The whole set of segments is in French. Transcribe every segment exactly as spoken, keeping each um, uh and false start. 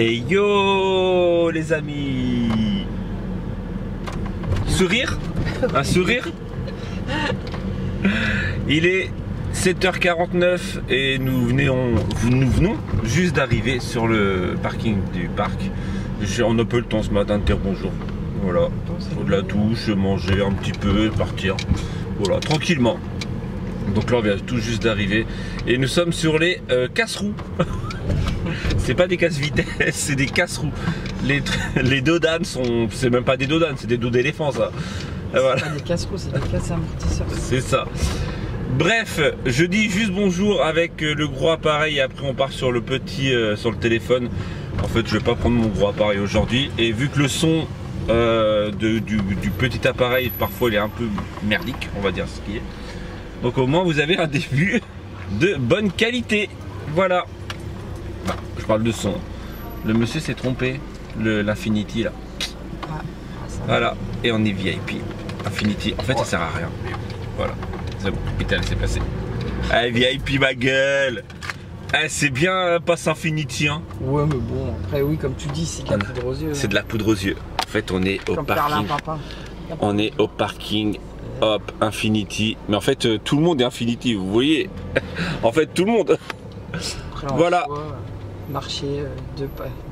Et yo les amis, sourire, un sourire. Il est sept heures quarante-neuf et nous venons, nous venons juste d'arriver sur le parking du parc. On a peu le temps ce matin de dire bonjour. Voilà, de la douche, manger un petit peu, partir. Voilà, tranquillement. Donc là on vient tout juste d'arriver et nous sommes sur les euh, casse-roues. C'est pas des casse-vitesse, c'est des casse-roues. Les, les dodanes sont... C'est même pas des dodanes, c'est des dos d'éléphant ça. C'est voilà. Pas des casse-roues, c'est des casse-amortisseurs. C'est ça. Bref, je dis juste bonjour avec le gros appareil et après on part sur le petit, euh, sur le téléphone. En fait je vais pas prendre mon gros appareil aujourd'hui et vu que le son euh, de, du, du petit appareil parfois il est un peu merdique, on va dire ce qui est. Donc au moins vous avez un début de bonne qualité. Voilà. Je parle de son. Le monsieur s'est trompé. L'Infinity là. Ah, voilà. Et on est V I P. Infinity. En fait, oh. Ça sert à rien. Voilà. C'est bon. Putain, c'est passé. Allez, V I P ma gueule. Eh, c'est bien passe Infinity hein. Ouais mais bon. Après oui, comme tu dis, c'est de la poudre aux yeux. C'est de la poudre aux yeux. En fait, on est au comme parking. Perlin, papa. On est au parking. Hop, Infinity. Mais en fait, euh, tout le monde est Infinity. Vous voyez. En fait, tout le monde. Après, voilà. Voit. Marcher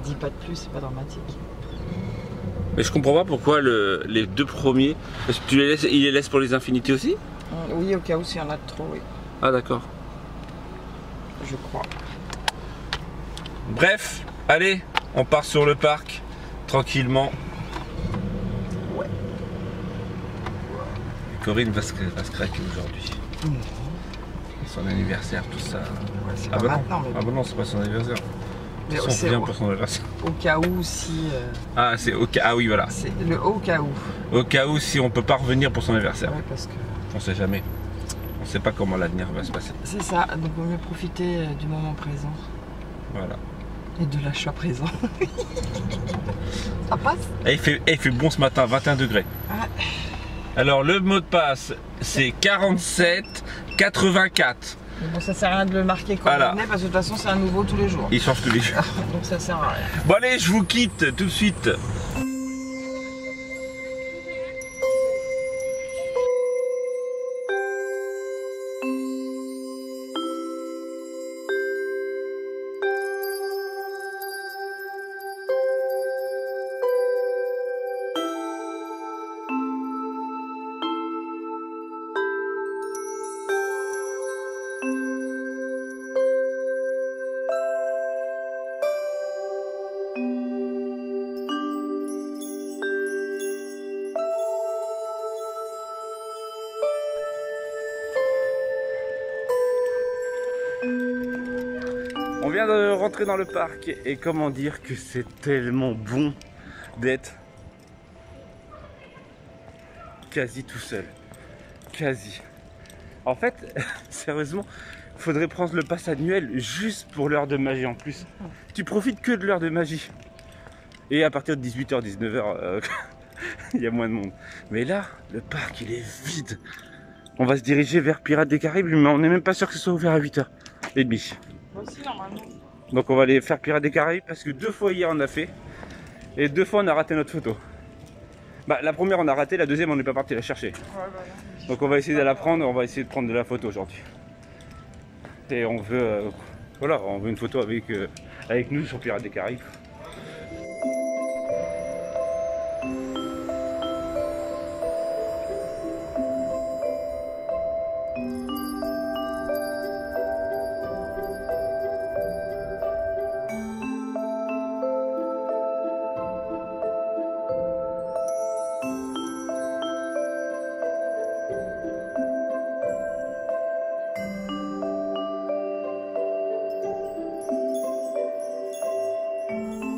dix pas de plus, c'est pas dramatique. Mais je comprends pas pourquoi le, les deux premiers. Est-ce que tu les laisses, il les laisse pour les infinités aussi? Oui, au cas où s'il y en a de trop, oui. Ah d'accord. Je crois. Bref, allez, on part sur le parc tranquillement. Ouais. Corinne va se, va se craquer aujourd'hui. Mmh. Son anniversaire, tout ça. Ouais, ah, bah non. Mais... ah bah non, c'est pas son anniversaire. Mais on vient pour son anniversaire. Au cas où si. Euh... Ah, c'est au cas. Ah oui, voilà. C'est le au cas où. Au cas où si on peut pas revenir pour son anniversaire. Ouais, parce que. On sait jamais. On sait pas comment l'avenir va se passer. C'est ça. Donc on mieux profiter du moment présent. Voilà. Et de l'achat présent. Ça passe. Et il fait, et il fait bon ce matin, vingt et un degrés. Ah. Alors le mot de passe, c'est quarante-sept quatre-vingt-quatre. Bon, ça sert à rien de le marquer quand voilà. On est, parce que de toute façon c'est un nouveau tous les jours. Il change tous les jours. Donc ça sert à rien. Bon allez, je vous quitte tout de suite. On vient de rentrer dans le parc et comment dire que c'est tellement bon d'être quasi tout seul. Quasi. En fait, sérieusement, faudrait prendre le pass annuel juste pour l'heure de magie en plus. Tu profites que de l'heure de magie. Et à partir de dix-huit heures, dix-neuf heures, euh, il y a moins de monde. Mais là, le parc il est vide. On va se diriger vers Pirates des Caraïbes, mais on n'est même pas sûr que ce soit ouvert à huit heures trente. Aussi, normalement. Donc on va aller faire Pirates des Caraïbes parce que deux fois hier on a fait et deux fois on a raté notre photo. Bah la première on a raté, la deuxième on n'est pas parti la chercher. Ouais, bah, donc on va essayer de la prendre, on va essayer de prendre de la photo aujourd'hui. Et on veut, euh, voilà, on veut une photo avec, euh, avec nous sur Pirates des Caraïbes. Thank you.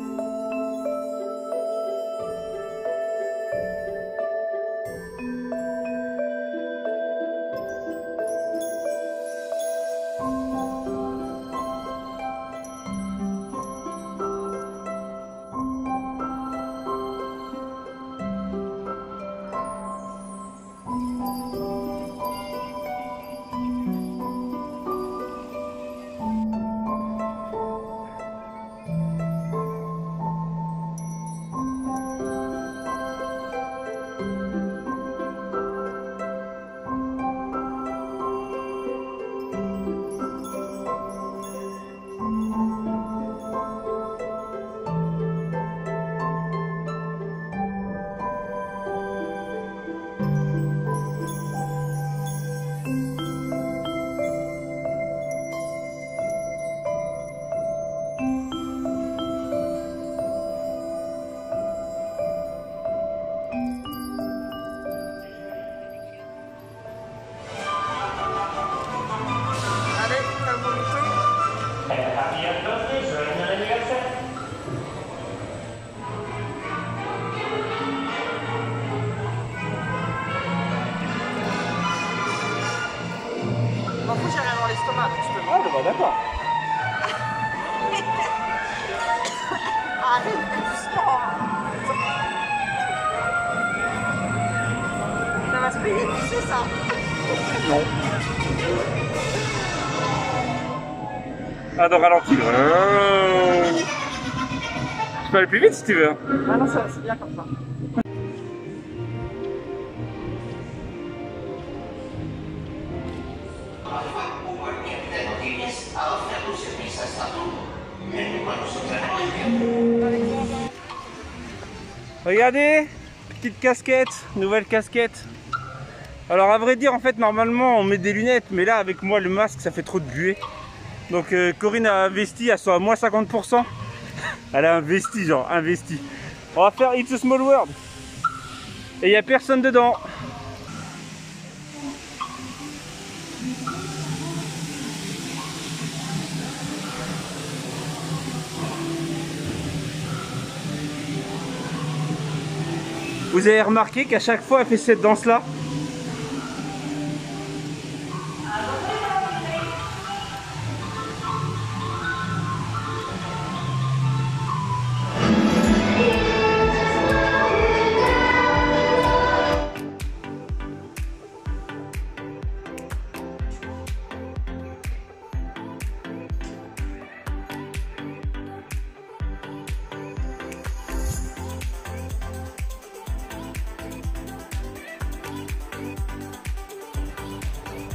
Ça va se payer, tu sais ça? Non. Ah, de ralentir. Tu peux aller plus vite si tu veux. Ah non, c'est bien comme ça. Regardez, petite casquette, nouvelle casquette. Alors à vrai dire, en fait, normalement on met des lunettes, mais là avec moi le masque ça fait trop de buée. Donc euh, Corinne a investi, elle soit à moins cinquante pour cent. Elle a investi, genre investi. On va faire It's a small world. Et il n'y a personne dedans. Vous avez remarqué qu'à chaque fois elle fait cette danse là.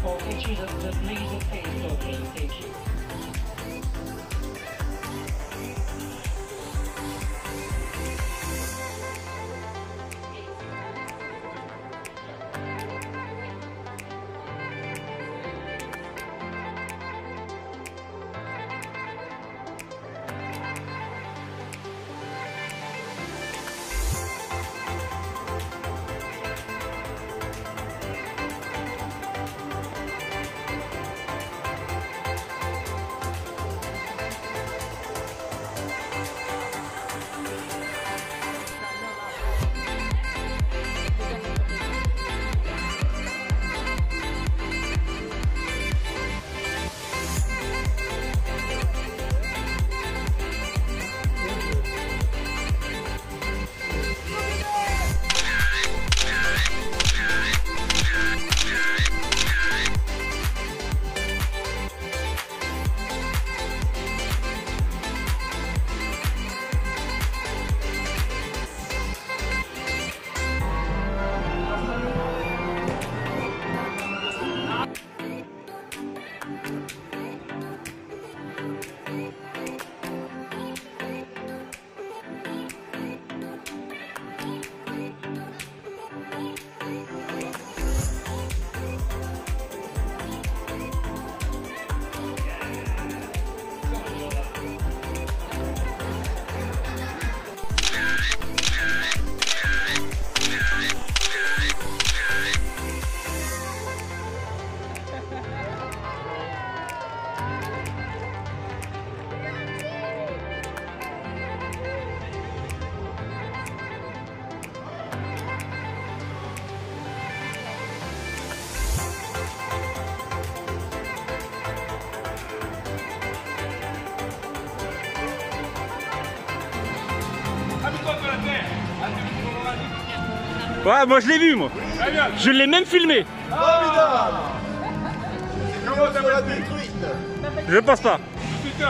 For pictures of the blazing face, okay, thank you. Ouais, moi je l'ai vu, moi. Je l'ai même filmé. Oh putain. Comment ça va détruite? Je pense pas. Putain,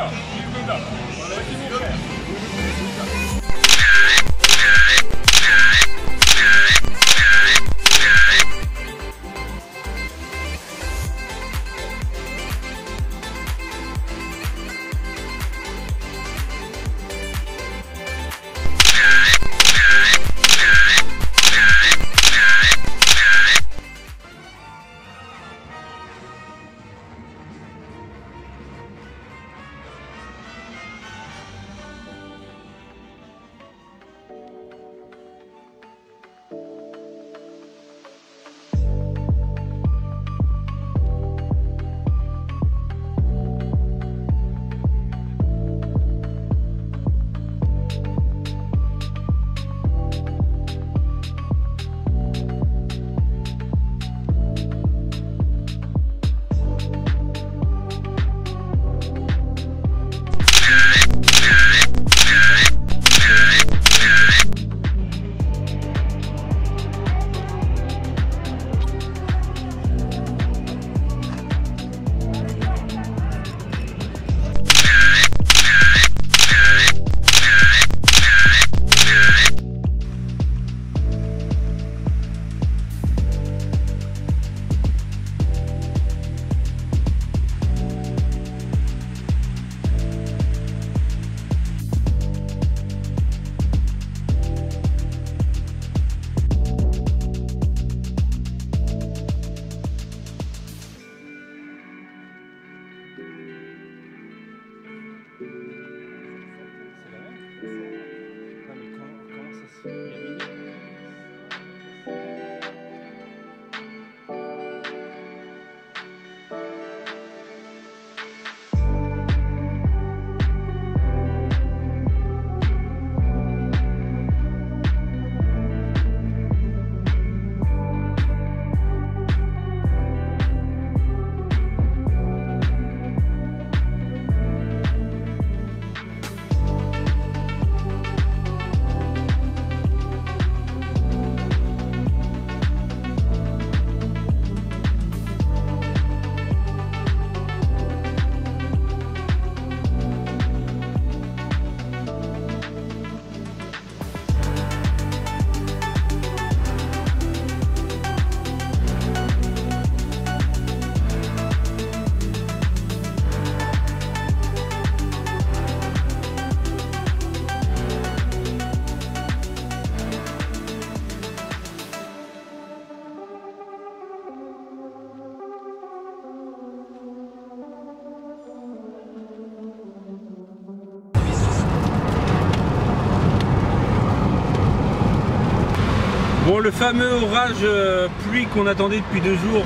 Bon, le fameux orage euh, pluie qu'on attendait depuis deux jours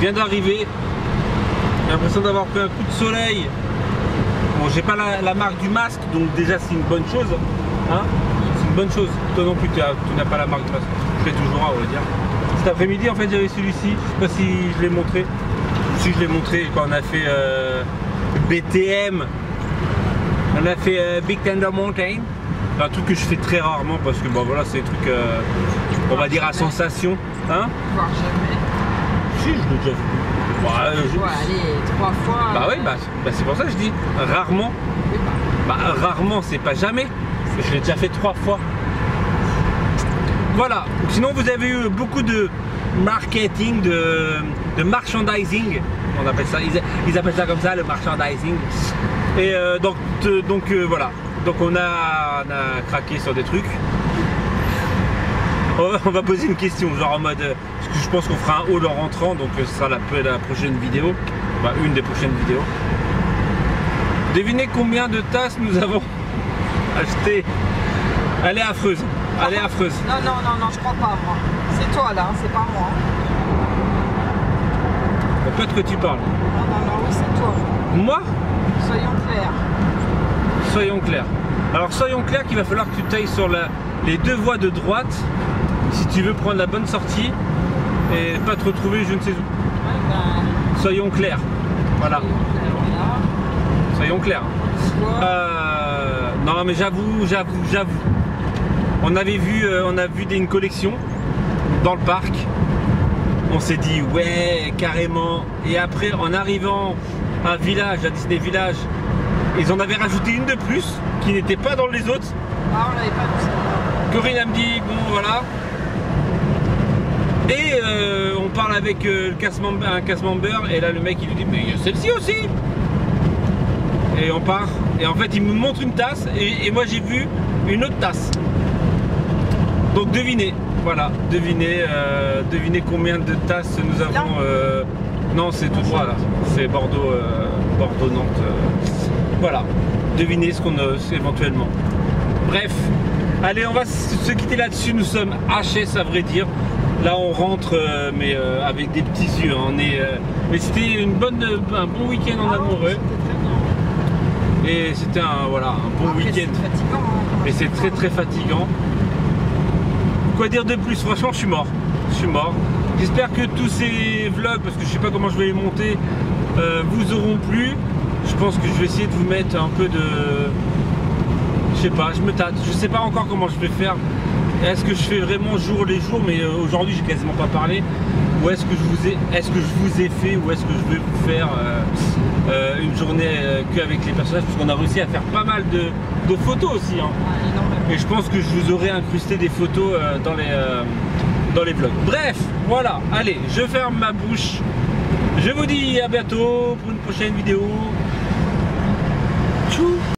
vient d'arriver. J'ai l'impression d'avoir pris un coup de soleil. Bon, j'ai pas la, la marque du masque, donc déjà c'est une bonne chose. Hein, c'est une bonne chose. Toi non plus, tu n'as pas la marque du masque. Je fais toujours à, on va dire. Cet après-midi, en fait, j'avais celui-ci. Je sais pas si je l'ai montré. Si je l'ai montré quand on a fait euh, B T M. On a fait euh, Big Thunder Mountain. Un truc que je fais très rarement parce que bon voilà, c'est des trucs euh, on va dire à sensation, hein. Voir jamais. Si, je l'ai déjà vu. Bah, euh, je... ouais, allez, trois fois. Bah oui, bah, bah c'est pour ça que je dis rarement. Bah rarement, c'est pas jamais. Je l'ai déjà fait trois fois. Voilà. Sinon, vous avez eu beaucoup de marketing, de, de merchandising. On appelle ça. Ils, ils appellent ça comme ça, le merchandising. Et euh, donc euh, donc euh, voilà. Donc on a, on a craqué sur des trucs. On va, on va poser une question, genre en mode, parce que je pense qu'on fera un haul en rentrant, donc ce sera la, la prochaine vidéo, enfin une des prochaines vidéos. Devinez combien de tasses nous avons acheté. Elle est affreuse, elle est affreuse. Non, non, non, non, je crois pas moi. C'est toi là, c'est pas moi. Peut-être que tu parles. Non, non, non, oui, c'est toi. Moi? Soyons clairs. Soyons clairs. Alors soyons clairs qu'il va falloir que tu tailles sur la, les deux voies de droite si tu veux prendre la bonne sortie et pas te retrouver je ne sais où. Ouais, ben... Soyons clairs. Voilà. Soyons clairs. Voilà. Euh, non mais j'avoue, j'avoue, j'avoue. On avait vu, euh, on a vu des, une collection dans le parc. On s'est dit ouais carrément. Et après en arrivant à un village, à Disney Village. Ils en avaient rajouté une de plus qui n'était pas dans les autres. Ah, on l'avait pas vu ça. Corinne a me dit bon voilà. Et euh, on parle avec euh, le casse-member, un casse-member et là le mec il lui dit mais il y a celle-ci aussi. Et on part. Et en fait il me montre une tasse et, et moi j'ai vu une autre tasse. Donc devinez, voilà, devinez, euh, devinez combien de tasses nous avons. Euh, non c'est tout droit là, c'est Bordeaux, euh, Bordeaux Nantes. Euh. Voilà, devinez ce qu'on a éventuellement. Bref, allez, on va se quitter là-dessus. Nous sommes H S à vrai dire. Là, on rentre, euh, mais euh, avec des petits yeux. Hein. On est, euh, mais c'était une bonne, un bon week-end en ah, amoureux. Et c'était un, voilà, un bon week-end. Et c'est très très fatigant. Quoi dire de plus? Franchement, je suis mort. Je suis mort. J'espère que tous ces vlogs, parce que je sais pas comment je vais les monter, euh, vous auront plu. Je pense que je vais essayer de vous mettre un peu de... Je sais pas, je me tâte. Je sais pas encore comment je vais faire. Est-ce que je fais vraiment jour les jours? Mais aujourd'hui j'ai quasiment pas parlé. Ou est-ce que je vous ai est-ce que je vous ai fait ou est-ce que je vais vous faire euh, une journée euh, qu'avec les personnages? Parce qu'on a réussi à faire pas mal de, de photos aussi. Hein. Et je pense que je vous aurai incrusté des photos euh, dans les euh, dans les vlogs. Bref, voilà. Allez, je ferme ma bouche. Je vous dis à bientôt pour une prochaine vidéo.